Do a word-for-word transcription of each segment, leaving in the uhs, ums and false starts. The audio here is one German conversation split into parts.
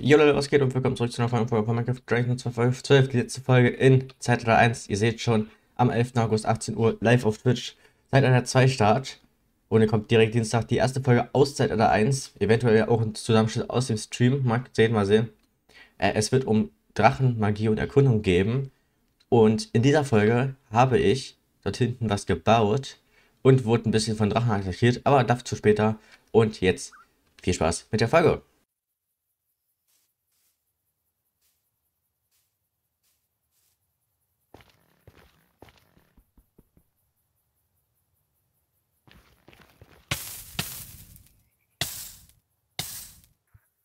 Jo Leute, was geht und willkommen zurück zu einer Folge von Minecraft Dragons zwölf, die letzte Folge in Zeitraum eins. Ihr seht schon, am elften August achtzehn Uhr live auf Twitch, Zeitraum zwei Start. Und ihr kommt direkt Dienstag die erste Folge aus Zeitraum eins, eventuell auch ein Zusammenschnitt aus dem Stream, mal sehen, mal sehen. Äh, es wird um Drachen, Magie und Erkundung geben. Und in dieser Folge habe ich dort hinten was gebaut und wurde ein bisschen von Drachen attackiert, aber dazu später. Und jetzt viel Spaß mit der Folge.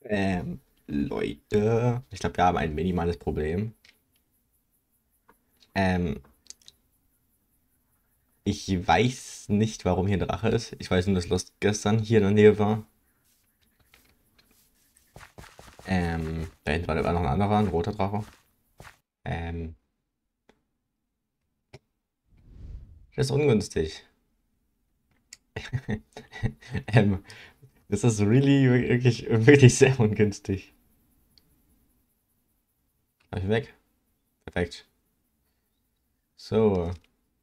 Ähm, Leute, ich glaube, wir haben ein minimales Problem. Ähm, ich weiß nicht, warum hier ein Drache ist. Ich weiß nur, dass Lost gestern hier in der Nähe war. Ähm, da hinten war noch ein anderer, ein roter Drache. Ähm, das ist ungünstig. ähm, Das ist really, wirklich, wirklich sehr ungünstig. Hab ich weg? Perfekt. So.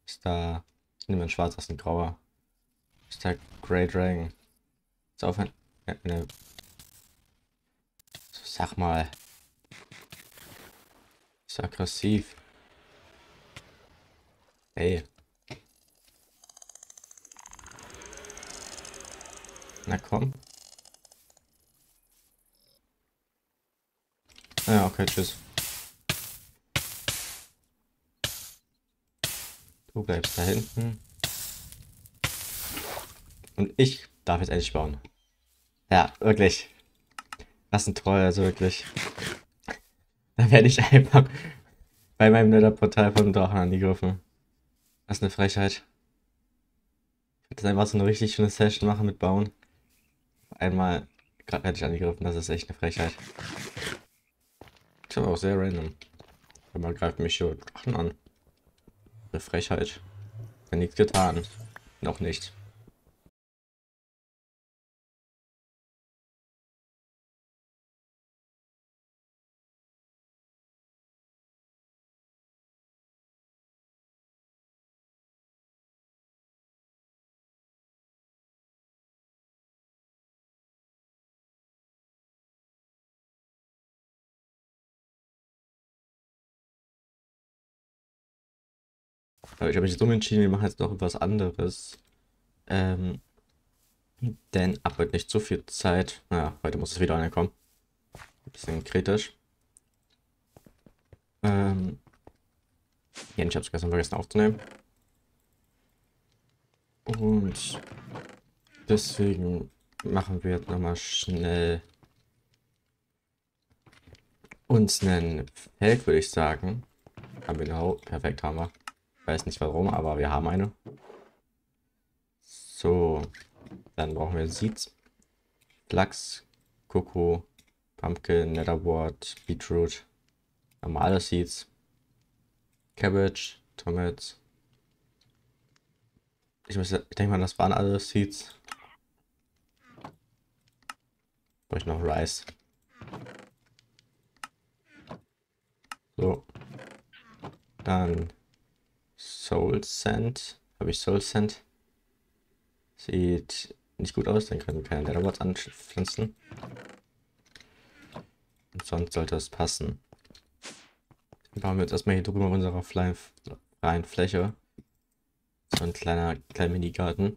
Ist da. Ich nehme ein schwarz, das ist ein grauer. Ist da Grey Dragon. Ist aufhören. Ja, ne. So, sag mal. Ist aggressiv. Ey. Na komm. Ja, okay, tschüss. Du bleibst da hinten. Und ich darf jetzt endlich bauen. Ja, wirklich. Das ist ein Troll, also wirklich. Da werde ich einfach bei meinem Nether Portal von Drachen angegriffen. Das ist eine Frechheit. Ich könnte einfach so eine richtig schöne Session machen mit Bauen. Einmal gerade hätte ich angegriffen, das ist echt eine Frechheit. Ist aber auch sehr random. Aber man greift mich hier Drachen an. Eine Frechheit. Hat nichts getan. Noch nicht. Aber ich habe mich jetzt umentschieden, wir machen jetzt noch etwas anderes. Ähm, denn ab heute nicht so viel Zeit. Naja, heute muss es wieder einer kommen. Ein bisschen kritisch. Ähm, ja, ich habe es gestern vergessen aufzunehmen. Und deswegen machen wir jetzt nochmal schnell uns einen Feld, würde ich sagen. Haben wir genau, perfekt haben wir. Weiß nicht warum, aber wir haben eine. So, dann brauchen wir Seeds, Flachs, Koko, Pumpkin, Netherwort, Beetroot, normale Seeds, Cabbage, Tomats. Ich, ich denke mal, das waren alle Seeds. Brauche ich noch Rice. So, dann Soul Sand. Habe ich Soul Sand? Sieht nicht gut aus, dann können wir keine Netherbots anpflanzen. Und sonst sollte es passen. Dann bauen wir jetzt erstmal hier drüber auf unserer freien Fläche. So ein kleiner, kleiner Minigarten.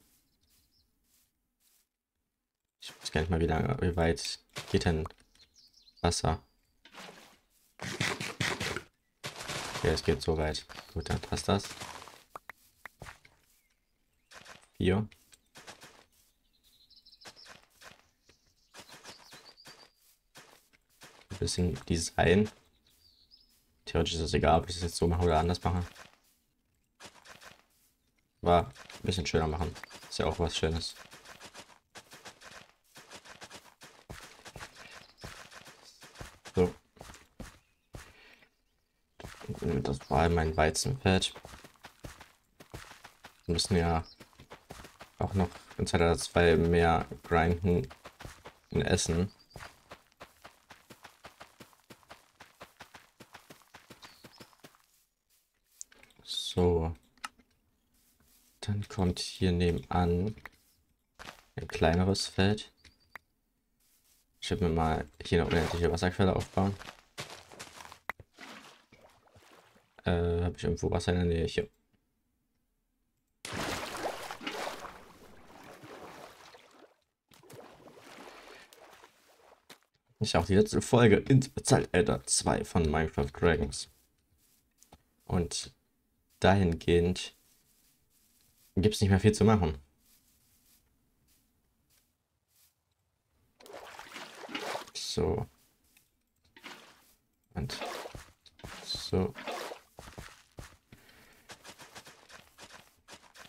Ich weiß gar nicht mal, wie lange, wie weit geht denn Wasser? Ja, es geht so weit. Gut, dann passt das. Hier. Ein bisschen Design. Theoretisch ist es egal, ob ich es jetzt so mache oder anders mache. War ein bisschen schöner machen. Ist ja auch was Schönes. So. Das war mein Weizenfeld. Wir müssen ja auch noch in Zeitalter zwei mehr grinden und essen. So. Dann kommt hier nebenan ein kleineres Feld. Ich werde mir mal hier eine unendliche Wasserquelle aufbauen. Äh, habe ich irgendwo Wasser in der Nähe? Hier. Ich auch die letzte Folge ins Zeitalter zwei von Minecraft Dragons. Und dahingehend gibt es nicht mehr viel zu machen. So. Und so.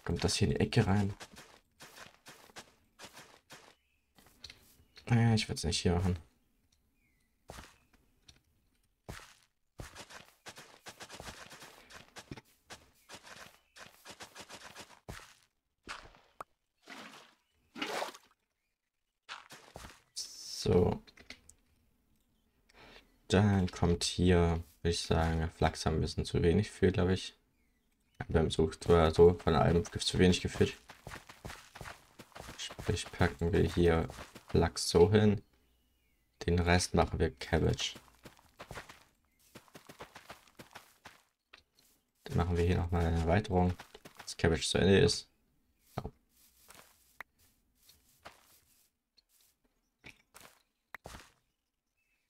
Kommt das hier in die Ecke rein? Naja, ich würde es nicht hier machen. So, dann kommt hier, würde ich sagen, Flachs haben ein bisschen zu wenig für, glaube ich. Beim Sucht war so, von allem gibt es zu wenig gefüllt. Sprich, packen wir hier Flachs so hin. Den Rest machen wir Cabbage. Dann machen wir hier nochmal eine Erweiterung, dass Cabbage zu Ende ist.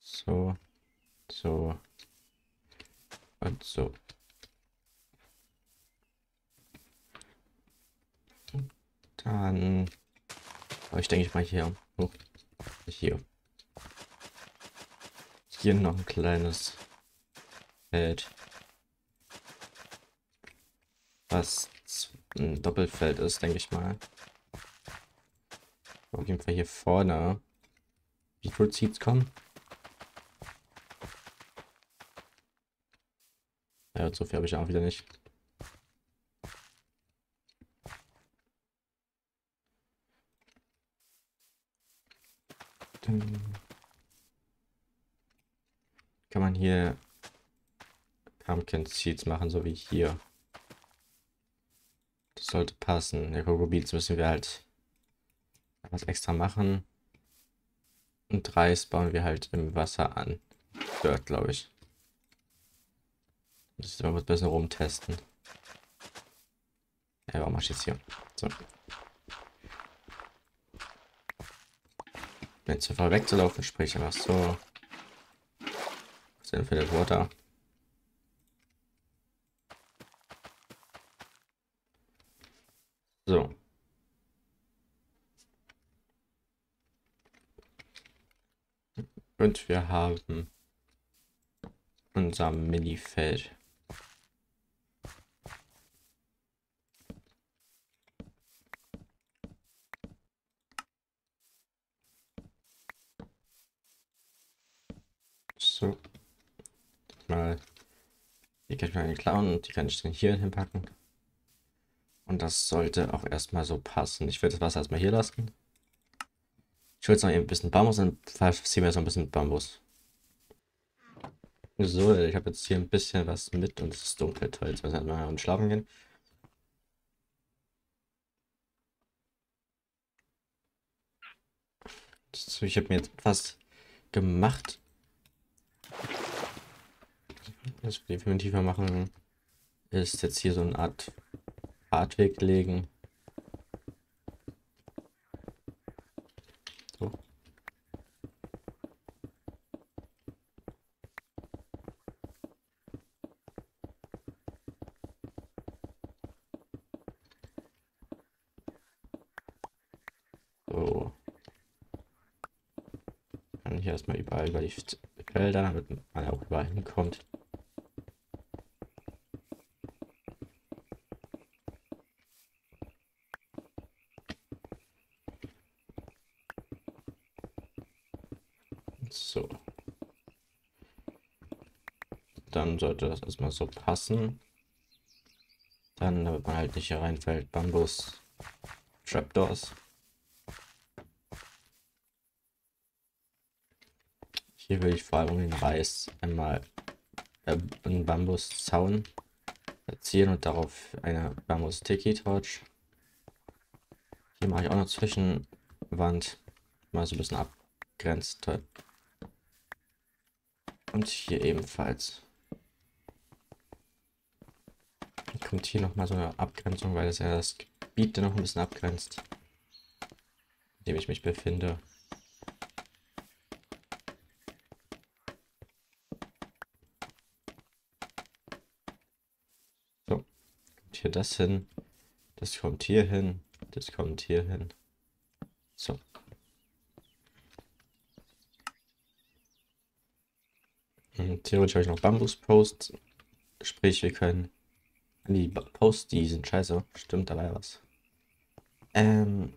So, so und so. Dann, aber ich denke ich mal hier, oh, hier, hier noch ein kleines Feld, was ein Doppelfeld ist, denke ich mal. Auf jeden Fall hier vorne, die Fruit Seeds kommen. Ja, so viel habe ich auch wieder nicht. Dann kann man hier Pumpkin Seeds machen, so wie hier. Das sollte passen. Der Cocoa Beans müssen wir halt was extra machen. Und Reis bauen wir halt im Wasser an. Dort, glaube ich. Müssen wir mal ein bisschen rumtesten. Ja, warum mach ich jetzt hier? So. Wenn es zu voll wegzulaufen, sprich einfach so. Sind für den Water. So. Und wir haben unser Minifeld. So, mal, hier kann ich mir eine klauen und die kann ich dann hier hinpacken. Und das sollte auch erstmal so passen. Ich würde das Wasser erstmal hier lassen. Ich will jetzt noch ein bisschen Bambus, dann ziehen wir jetzt noch ein bisschen Bambus. So, ich habe jetzt hier ein bisschen was mit und es ist dunkel. Toll, jetzt müssen wir mal und schlafen gehen. So, ich habe mir jetzt was gemacht. Was wir definitiv machen, ist jetzt hier so eine Art Radweg legen. So. So. Kann ich erstmal überall über die Felder, damit man auch überall hinkommt. So. Dann sollte das erstmal so passen. Dann, damit man halt nicht hier reinfällt, Bambus, Trapdoors. Hier will ich vor allem den Reis einmal äh, einen Bambuszaun platzieren und darauf eine Bambus Tiki-Torch. Hier mache ich auch noch Zwischenwand. Mal so ein bisschen abgrenzt. Und hier ebenfalls. Dann kommt hier nochmal so eine Abgrenzung, weil das ja das Gebiet dann noch ein bisschen abgrenzt, in dem ich mich befinde. So, kommt hier das hin, das kommt hier hin, das kommt hier hin. So. Und theoretisch habe ich noch Bambusposts, sprich wir können die Posts, die sind scheiße, stimmt dabei was. Ähm,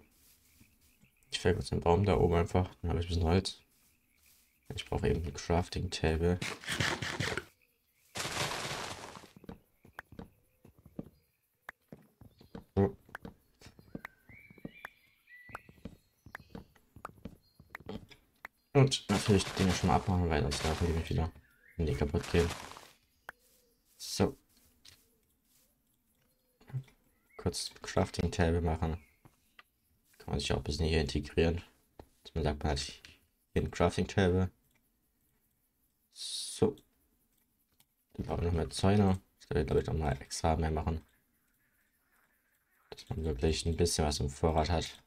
ich fäll kurz den Baum da oben einfach, dann habe ich ein bisschen Holz. Ich brauche eben ein Crafting Table. So. Und natürlich die Dinge schon mal abmachen, weil sonst darf ich mich wieder in die kaputt gehen. So. Kurz Crafting Table machen. Kann man sich auch ein bisschen hier integrieren. Man sagt, man hat hier ein Crafting Table. So. Dann brauchen wir noch mehr Zäune. Das werde ich glaube ich nochmal extra mehr machen. Dass man wirklich ein bisschen was im Vorrat hat.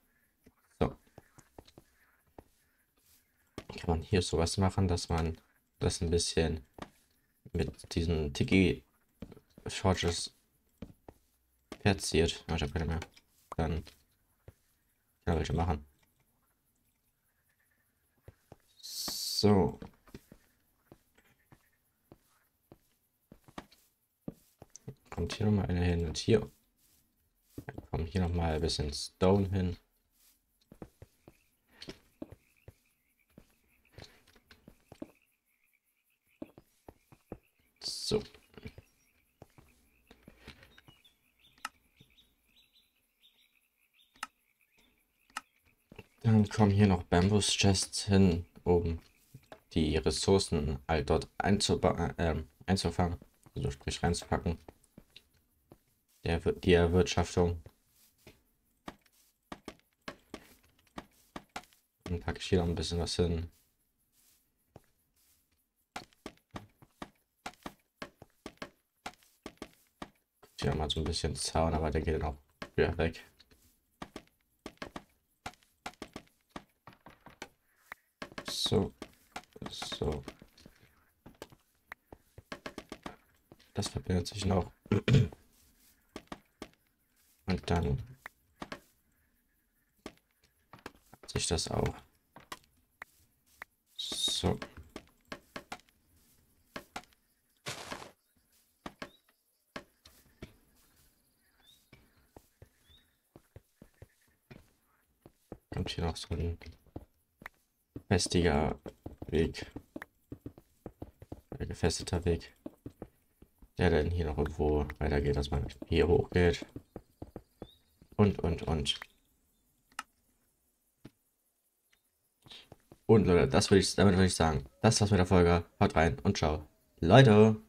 So. Kann man hier sowas machen, dass man das ein bisschen mit diesen Tiki-Torches verziert. Oh, ich habe keine mehr. Dann kann ich welche machen. So. Kommt hier nochmal eine hin und hier. Dann kommt hier nochmal ein bisschen Stone hin. So. Dann kommen hier noch Bambus-Chests hin, um die Ressourcen all dort äh, einzufangen, also sprich reinzupacken. Der, die Erwirtschaftung. Dann packe ich hier noch ein bisschen was hin. Hier mal so ein bisschen Zaun, aber der geht dann auch wieder weg. So, so. Das verbindet sich noch. Und dann hat sich das auch. So. Kommt hier noch so ein festiger Weg, ein gefesteter Weg, der dann hier noch irgendwo weitergeht, dass man hier hoch geht und und und und Leute, das würde ich damit würde ich sagen, das war's mit der Folge, haut rein und ciao, Leute.